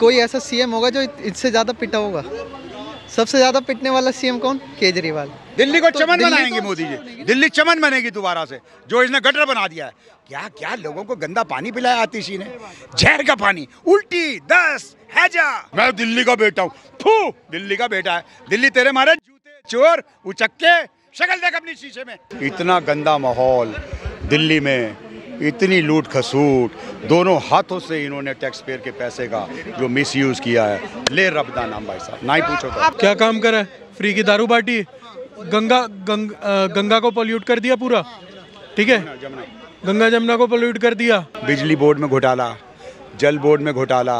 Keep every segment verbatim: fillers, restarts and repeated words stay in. कोई ऐसा सीएम होगा जो इससे ज्यादा पिटा होगा। सबसे ज्यादा पिटने वाला सीएम कौन? केजरीवाल। दिल्ली को तो चमन दिल्ली बनाएंगे मोदी जी, दिल्ली चमन बनेगी दोबारा से, जो इसने गटर बना दिया है। क्या क्या लोगों को गंदा पानी पिलाया आतिशी ने, जहर का पानी, उल्टी, दस्त, हैजा। मैं दिल्ली का बेटा हूँ, फू दिल्ली का बेटा है, दिल्ली तेरे मारे जूते, चोर, उचक्के, शक्ल देख अपनी शीशे में। इतना गंदा माहौल दिल्ली में, इतनी लूट खसूट, दोनों हाथों से इन्होंने टैक्स पेयर के पैसे का जो मिसयूज किया है, ले रब्दा नाम भाई साहब, ना ही पूछो तो। क्या काम करा है? फ्री की दारू बांटी, गंगा गंग, गंगा को पोल्यूट कर दिया पूरा, ठीक है, गंगा जमुना को पोल्यूट कर दिया। बिजली बोर्ड में घोटाला, जल बोर्ड में घोटाला,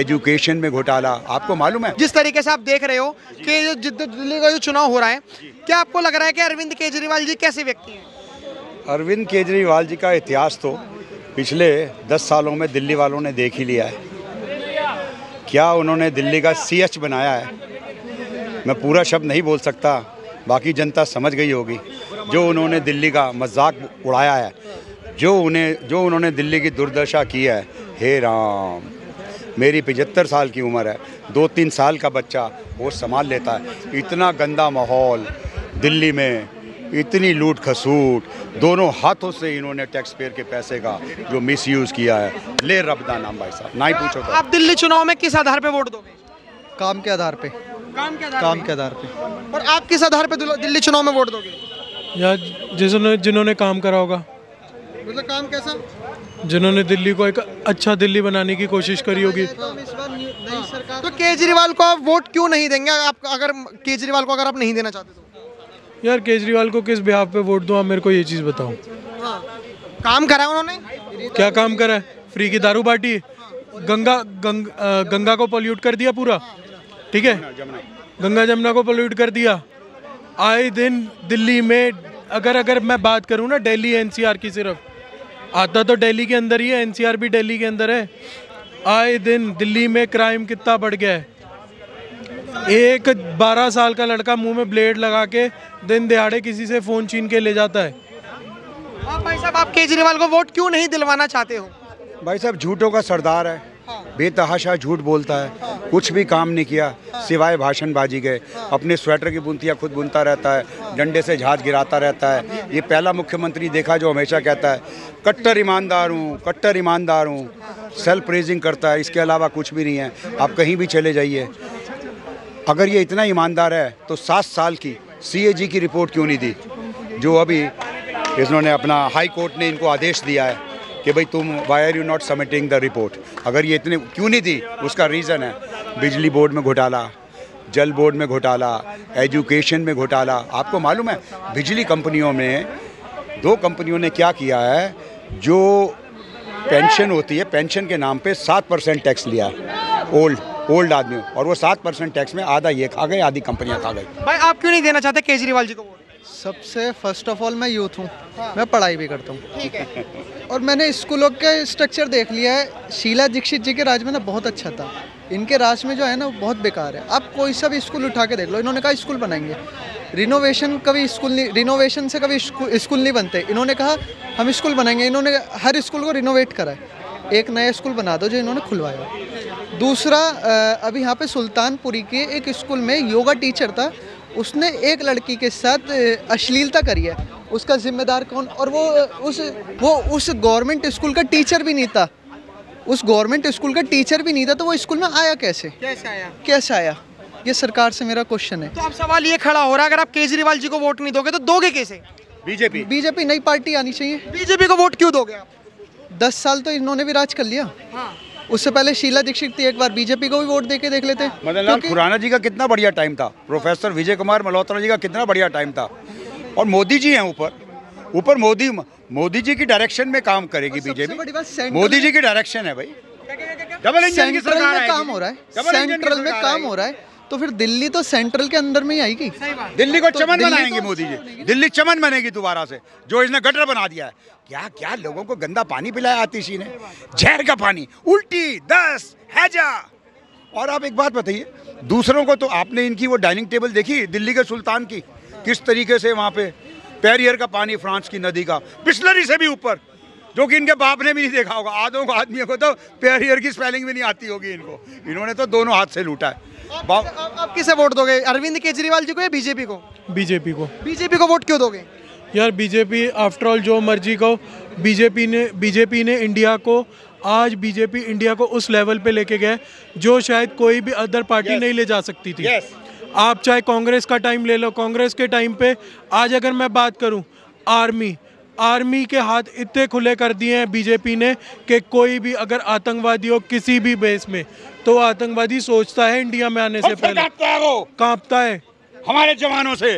एजुकेशन में घोटाला। आपको मालूम है जिस तरीके से आप देख रहे हो कि जो दिल्ली का जो चुनाव हो रहा है, क्या आपको लग रहा है कि अरविंद केजरीवाल जी कैसे व्यक्ति हैं? अरविंद केजरीवाल जी का इतिहास तो पिछले दस सालों में दिल्ली वालों ने देख ही लिया है। क्या उन्होंने दिल्ली का सीएच बनाया है, मैं पूरा शब्द नहीं बोल सकता, बाकी जनता समझ गई होगी। जो उन्होंने दिल्ली का मजाक उड़ाया है, जो उन्हें जो उन्होंने दिल्ली की दुर्दशा की है, हे राम। मेरी पचहत्तर साल की उम्र है, दो तीन साल का बच्चा वो संभाल लेता है। इतना गंदा माहौल दिल्ली में, इतनी लूट खसूट, दोनों हाथों से इन्होंने टैक्स पेयर के पैसे का जो मिसयूज किया है, ले रब्दा नाम भाई साहब, ना ही पूछो तो। आप दिल्ली चुनाव में किस आधार पे वोट दोगे? काम के आधार पे। काम के आधार, काम के आधार पे। और आप किस आधार पे दिल्ली चुनाव में वोट दोगे? यार जिसने जिन्होंने काम करा होगा। मतलब काम कैसा? जिन्होंने दिल्ली को एक अच्छा दिल्ली बनाने की कोशिश करी होगी। तो केजरीवाल को आप वोट क्यों नहीं देंगे? आप अगर केजरीवाल को अगर आप नहीं देना चाहते? यार केजरीवाल को किस बिहाफ पे वोट दूं, आप मेरे को ये चीज़ बताओ। हाँ। काम करा उन्होंने? क्या काम करा है? फ्री की दारू बांटी, गंगा गंग, आ, गंगा को पोल्यूट कर दिया पूरा, ठीक है, गंगा जमुना को पोल्यूट कर दिया। आए दिन दिल्ली में, अगर अगर मैं बात करूँ ना दिल्ली एनसीआर की, सिर्फ आता तो दिल्ली के अंदर ही है, एनसीआर भी दिल्ली के अंदर है। आए दिन दिल्ली में क्राइम कितना बढ़ गया है। एक बारह साल का लड़का मुंह में ब्लेड लगा के दिन दिहाड़े किसी से फ़ोन छीन के ले जाता है। आप भाई साहब, आप केजरीवाल को वोट क्यों नहीं दिलवाना चाहते हो? भाई साहब झूठों का सरदार है, बेतहाशा झूठ बोलता है, कुछ भी काम नहीं किया सिवाय भाषणबाजी के। अपने स्वेटर की बुनतियाँ खुद बुनता रहता है, डंडे से जहाज गिराता रहता है। ये पहला मुख्यमंत्री देखा जो हमेशा कहता है कट्टर ईमानदार हूँ, कट्टर ईमानदार हूँ, सेल्फ प्रेजिंग करता है, इसके अलावा कुछ भी नहीं है। आप कहीं भी चले जाइए, अगर ये इतना ईमानदार है तो सात साल की सीएजी की रिपोर्ट क्यों नहीं दी, जो अभी इन्होंने अपना हाई कोर्ट ने इनको आदेश दिया है कि भाई तुम why are you not submitting the report. अगर ये इतने क्यों नहीं दी, उसका रीज़न है बिजली बोर्ड में घोटाला, जल बोर्ड में घोटाला, एजुकेशन में घोटाला। आपको मालूम है बिजली कंपनियों में दो कंपनियों ने क्या किया है, जो पेंशन होती है पेंशन के नाम पर सात परसेंट टैक्स लिया है ओल्ड ओल्ड आदमी, और वो सात परसेंट टैक्स में आधा ये खा गए, आधी कंपनियां खा गई। भाई आप क्यों नहीं देना चाहते केजरीवाल जी को? सबसे फर्स्ट ऑफ ऑल मैं यूथ हूँ, हाँ। मैं पढ़ाई भी करता हूँ, ठीक है, और मैंने स्कूलों के स्ट्रक्चर देख लिया है। शीला दीक्षित जी के राज में ना बहुत अच्छा था, इनके राज में जो है ना वो बहुत बेकार है। आप कोई सा भी स्कूल उठा के देख लो, इन्होंने कहा स्कूल बनाएंगे, रिनोवेशन कभी स्कूल नहीं, रिनोवेशन से कभी स्कूल नहीं बनते। इन्होंने कहा हम स्कूल बनाएंगे, इन्होंने हर स्कूल को रिनोवेट करा। एक नया स्कूल बना दो जो इन्होंने खुलवाया। दूसरा, अभी यहाँ पे सुल्तानपुरी के एक स्कूल में योगा टीचर था, उसने एक लड़की के साथ अश्लीलता करी है, उसका जिम्मेदार कौन? और वो उस वो उस गवर्नमेंट स्कूल का टीचर भी नहीं था, उस गवर्नमेंट स्कूल का टीचर भी नहीं था तो वो स्कूल में आया कैसे? कैसे आया? कैसे आया? ये सरकार से मेरा क्वेश्चन है। तो अब सवाल ये खड़ा हो रहा है, अगर आप केजरीवाल जी को वोट नहीं दोगे तो दोगे कैसे? बीजेपी बीजेपी नई पार्टी आनी चाहिए। बीजेपी को वोट क्यों दोगे आप? दस साल तो इन्होंने भी राज कर लिया, हाँ। उससे पहले शीला दीक्षित थी, एक बार बीजेपी को भी वोट देके देख लेते। मदन लाल खुराना जी का कितना बढ़िया टाइम था, प्रोफेसर विजय कुमार मल्होत्रा जी का कितना बढ़िया टाइम था, और मोदी जी हैं ऊपर ऊपर मोदी मोदी जी की डायरेक्शन में काम करेगी बीजेपी। मोदी जी की डायरेक्शन है भाई, डबल इंजन की सरकार में काम हो रहा है, सेंट्रल में काम हो रहा है, तो फिर दिल्ली तो सेंट्रल के अंदर में ही आएगी। दिल्ली को तो चमन बनाएंगे तो मोदी जी, दिल्ली चमन बनेगी दोबारा से, जो इसने गटर बना दिया है। क्या क्या लोगों को गंदा पानी पिलाया आतिशी ने, जहर का पानी, उल्टी, दस्त, हैजा। और आप एक बात बताइए, दूसरों को तो आपने इनकी वो डाइनिंग टेबल देखी दिल्ली के सुल्तान की, किस तरीके से वहाँ पे पेरियर का पानी, फ्रांस की नदी का बिस्लरी से भी ऊपर, जो कि इनके बाप ने भी नहीं देखा होगा। आधों को आदमियों को तो पेरियर की स्पेलिंग भी नहीं आती होगी इनको, इन्होंने तो दोनों हाथ से लूटा है। आप, आप, आप किसे वोट दोगे, अरविंद केजरीवाल जी को या बीजेपी को? बीजेपी को। बीजेपी को वोट क्यों दोगे? यार बीजेपी आफ्टरऑल जो मर्जी को, बीजेपी ने बीजेपी ने इंडिया को आज बीजेपी इंडिया को उस लेवल पे लेके गए जो शायद कोई भी अदर पार्टी yes. नहीं ले जा सकती थी। yes. आप चाहे कांग्रेस का टाइम ले लो, कांग्रेस के टाइम पे आज अगर मैं बात करूं, आर्मी आर्मी के हाथ इतने खुले कर दिए हैं बीजेपी ने कि कोई भी अगर आतंकवादी हो किसी भी बेस में तो आतंकवादी सोचता है इंडिया में आने से पहले, कांपता है हमारे जवानों से,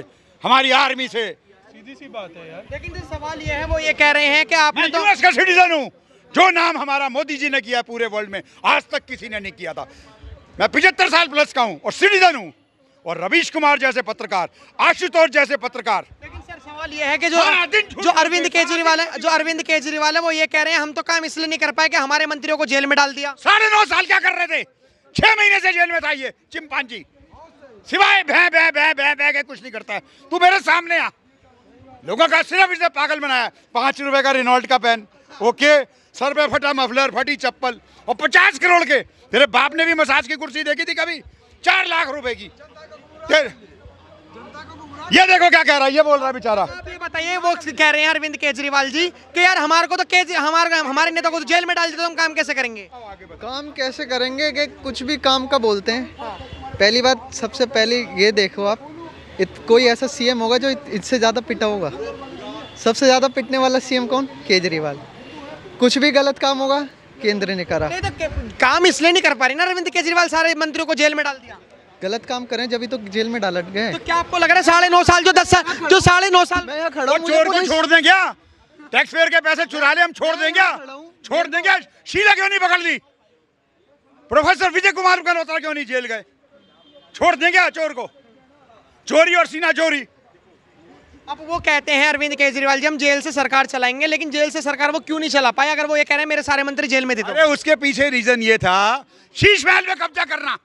हमारी आर्मी से। सीधी सी बात है यार। लेकिन तो सवाल ये है, वो ये कह रहे हैं कि आपने तो यूएस का सिटीजन हूँ, जो नाम हमारा मोदी जी ने किया पूरे वर्ल्ड में आज तक किसी ने नहीं किया था। मैं पचहत्तर साल प्लस का हूँ और सिटीजन हूँ, और रवीश कुमार जैसे पत्रकार, आशुतोष जैसे पत्रकार। लेकिन सर सवाल यह है कि जो जो अरविंद केजरीवाल है जो अरविंद केजरीवाल है वो ये कह रहे हैं हम तो काम इसलिए नहीं कर पाए कि हमारे मंत्रियों को जेल में डाल दिया। साढ़े नौ साल क्या कर रहे थे, छह महीने से जेल में था ये चिंपांजी, सिवाय भय भय भय भय भय के कुछ नहीं करता है। तू मेरे सामने आ, लोगों का सिर्फ इसने पागल बनाया। पाँच रुपए का रेनॉल्ट का पेन, ओके, सर पे फटा मफलर, फटी चप्पल, और पचास करोड़ के। तेरे बाप ने भी मसाज की कुर्सी देखी थी कभी? चार लाख रुपए की। ये देखो क्या कह रहा है, ये बोल रहा है बेचारा। आप ये बताइए, वो कह रहे हैं अरविंद केजरीवाल जी कि यार हमारे को तो केज हमारे हमारे नेता को तो जेल में डाल देते तो हम काम कैसे करेंगे? काम कैसे करेंगे कि कुछ भी काम का बोलते हैं। पहली बात, सबसे पहले ये देखो आप, इत, कोई ऐसा सीएम होगा जो इससे ज़्यादा पिटा होगा? सबसे ज़्यादा पिटने वाला सीएम कौन? केजरीवाल। कुछ भी गलत काम होगा केंद्र ने करा। नहीं तो काम इसलिए नहीं कर पा रही ना अरविंद केजरीवाल, सारे मंत्रियों को जेल में डाल दिया। गलत काम करें जब ही तो जेल में डाल गए। तो क्या आपको लग रहा है साढ़े नौ साल जो दस साल जो साढ़े नौ साल मैं खड़ा हूं, चोर को छोड़ दें क्या? टैक्स पेयर के पैसे चुरा ले हम, छोड़ दें क्या? छोड़ दें क्या? शीला क्यों नहीं पकड़ ली? प्रोफेसर विजय कुमार मल्होत्रा क्यों नहीं जेल गए? छोड़ दें क्या चोर को? चोरी और सीना चोरी। अब वो कहते हैं अरविंद केजरीवाल जी हम जेल से सरकार चलाएंगे, लेकिन जेल से सरकार वो क्यों नहीं चला पाए अगर वो ये कह रहे हैं मेरे सारे मंत्री जेल में थे? अरे उसके पीछे रीजन ये था, शीश महल में कब्जा करना,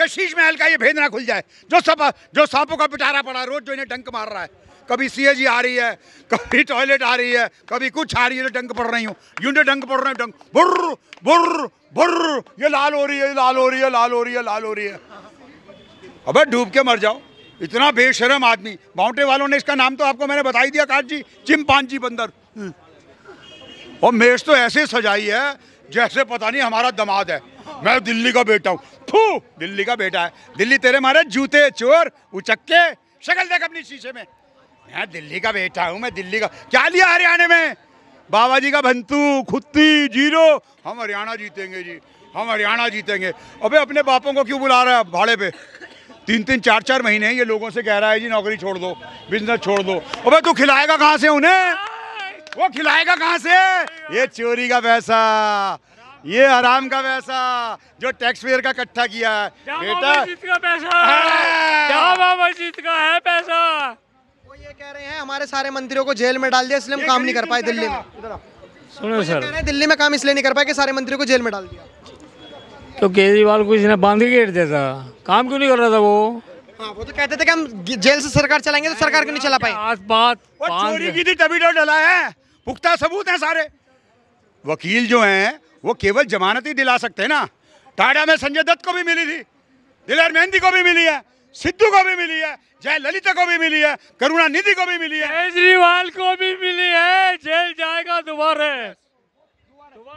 कि शीश महल का ये भेद ना खुल जाए। जो सब जो सांपों का पिटारा पड़ा, रोज जो इन्हें डंक मार रहा है, कभी सीएजी आ रही है, कभी टॉयलेट आ रही है, कभी कुछ आ रही है, डंक पड़ रही हूँ, यूनिट डंक पड़ रहे हैं, डंक बुर्र बुर्र बुर्र, ये लाल हो रही है, लाल हो रही है, लाल हो रही है, लाल हो रही है। अबे डूब के मर जाओ, इतना बेशरम आदमी। बाउंटे वालों ने इसका नाम तो आपको मैंने बता ही दिया, काट जी, चिंपांजी बंदर। और मेज तो ऐसे सजाई है जैसे पता नहीं हमारा दामाद है। मैं दिल्ली का बेटा हूँ, फू, दिल्ली का बेटा है, दिल्ली तेरे मारे जूते चोर उचक्के, शक्ल देख अपनी शीशे में, मैं दिल्ली का बेटा हूँ, मैं दिल्ली का। क्या लिया हरियाणा में? बाबा जी का भंतू, खुत्ती, जीरो, हम हरियाणा जीतेंगे जी, हम हरियाणा जीतेंगे। अबे अपने बापों को क्यों बुला रहा है भाड़े पे? तीन तीन चार चार महीने ये लोगों से कह रहा है जी नौकरी छोड़ दो, बिजनेस छोड़ दो। अबे तू खिलाएगा कहाँ से उन्हें? वो खिलाएगा कहाँ से? ये चोरी का पैसा, ये हराम का पैसा जो टैक्स पेयर का इकट्ठा किया है बेटा, का पैसा है, का है पैसा। वो ये कह रहे हैं हमारे सारे मंत्रियों को जेल में डाल दिया इसलिए हम काम नहीं कर पाए दिल्ली में। सुनो सर, दिल्ली में काम इसलिए नहीं कर पाए कि सारे मंत्रियों को जेल में डाल दिया। तो केजरीवाल को इसने बांध के घेर दिया था, काम क्यों नहीं कर रहा था वो? हाँ, वो तो कहते थे कि हम जेल से सरकार चलाएंगे, तो सरकार क्यों नहीं चला पाए? आज बात चोरी की थी तभी डर डला है, पुख्ता सबूत है सारे। वकील जो हैं वो केवल जमानत ही दिला सकते हैं ना। टाडा में संजय दत्त को भी मिली थी, दिलेर मेहंदी को भी मिली है, सिद्धू को भी मिली है, जयललिता को भी मिली है, करुणानिधि को भी मिली है, केजरीवाल को भी मिली है। जेल जाएगा दोबारा।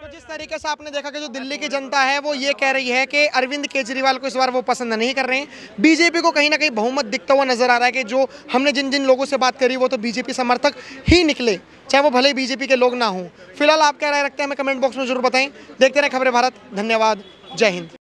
तो जिस तरीके से आपने देखा कि जो दिल्ली की जनता है वो ये कह रही है कि अरविंद केजरीवाल को इस बार वो पसंद नहीं कर रहे हैं। बीजेपी को कहीं ना कहीं बहुमत दिखता हुआ नजर आ रहा है कि जो हमने जिन जिन लोगों से बात करी वो तो बीजेपी समर्थक ही निकले, चाहे वो भले बीजेपी के लोग ना हों। फिलहाल आप क्या राय रखते हैं हमें कमेंट बॉक्स में जरूर बताएं। देखते रहे खबरे भारत। धन्यवाद। जय हिंद।